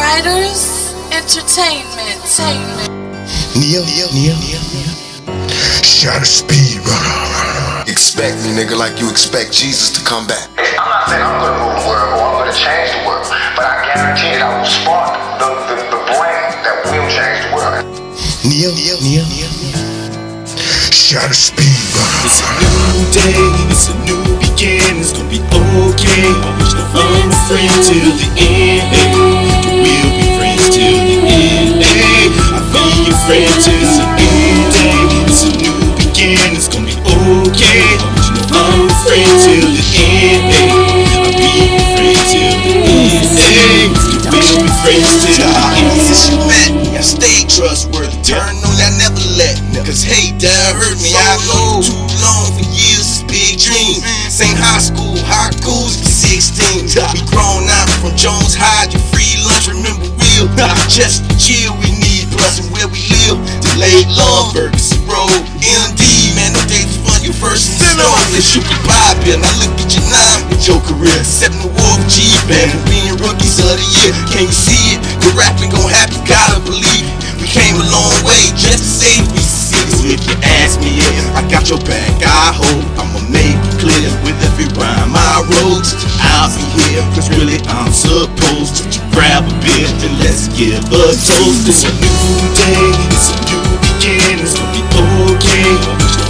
Writers Entertainment. Neo. Shot a speed runner. Expect me, nigga, like you expect Jesus to come back. I'm not saying I'm gonna move the world or I'm gonna change the world, but I guarantee it, I will spark the brain that will change the world. Neo. Shot a speed runner. It's a new day, it's a new beginning, it's gonna be okay. I wish the fun free till the end. It's a new day, it's a new beginning, it's gonna be okay. I'm afraid till the end, I'll be afraid till the end. We'll be afraid till the end. Position back, I stay trustworthy. Turn on, I never let. Cause hate that hurt me, I've known too long for years. It's big dreams. Same high school, high goals, be 16. We grown out from Jones High, your free lunch. Remember, we'll just chill. We need blessing where we live. Delayed love, Ferguson Road, MD, man, no days fun, you first and slow. Unless you can buy a bill, now look at your 9 with your career. 7 award for G-Band, being rookies of the year. Can you see it? The rapping gon' happen, gotta believe it. We came a long way just to save these cities. If you ask me if I got your back, I hope I'ma make it clear. With every rhyme I wrote, I'll be here. Cause really I'm supposed to grab a beer and let's give a toast. It's a new day, it's a new beginning, it's gonna be okay.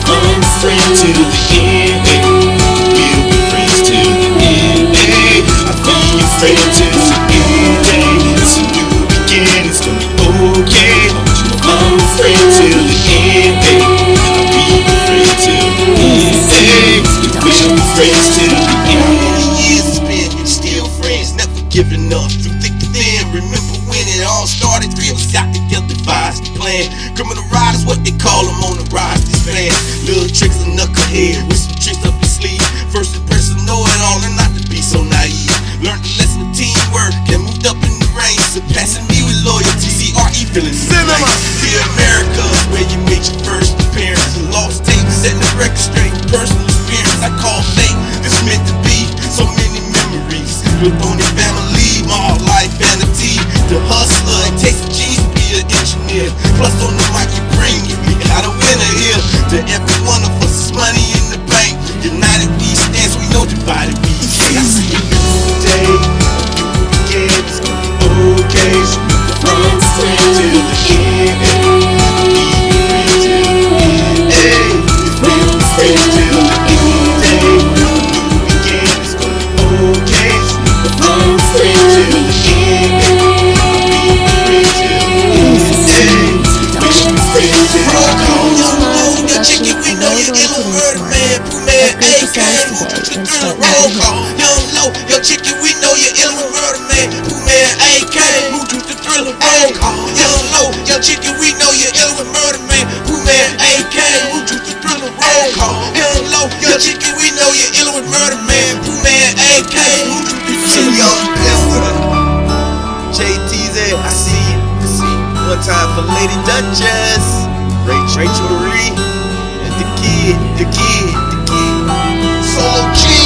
I'm afraid till the end, we'll be friends till the end. I'll be your friend till the end. It's a new beginning, it's gonna be okay. I'm afraid till the end, I'll be your friend till the end. We shall be friends till the end. How many years it's been, still friends, never giving up. Remember when it all started, 3 of us got together, devised the plan. Criminal riders, what they call them on the rise, this man. Little tricks and knucklehead, with some tricks up his sleeve. First impression, know it all and not to be so naive. Learned the lesson of teamwork and moved up in the range, surpassing me with loyalty, CRE feelings. The America's where you made your first appearance. The lost tape, setting the record straight, personal experience. I call fate, this meant to be. So many memories, built on your family, my life vanity. The hustler, it takes a G's to be an engineer. Plus on the mic you bring it, and how the winner here. To every one of us is money in the bank. United we stands, we know divided we can't. I see a new day, a new beginning, it's gonna be okay. So we're gonna friends till the end. I'll be your friend till the end. We'll be friends till the end. A new beginning, it's gonna be okay. So we're gonna friends till the end. Chicken, we know you're ill and murder man. Who man AK, who do the thriller roll call? You don't know, yo chicken, we know you're ill and murder man. Who man AK, who do the thriller roll call? You don't know, yo chicken, we know you're ill and murder man. Who man AK, who do the thriller roll? JTZ, I see you. One time for Lady Duchess, Rachel Marie, and the kid, Solo G.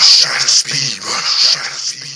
Shot a speed runner.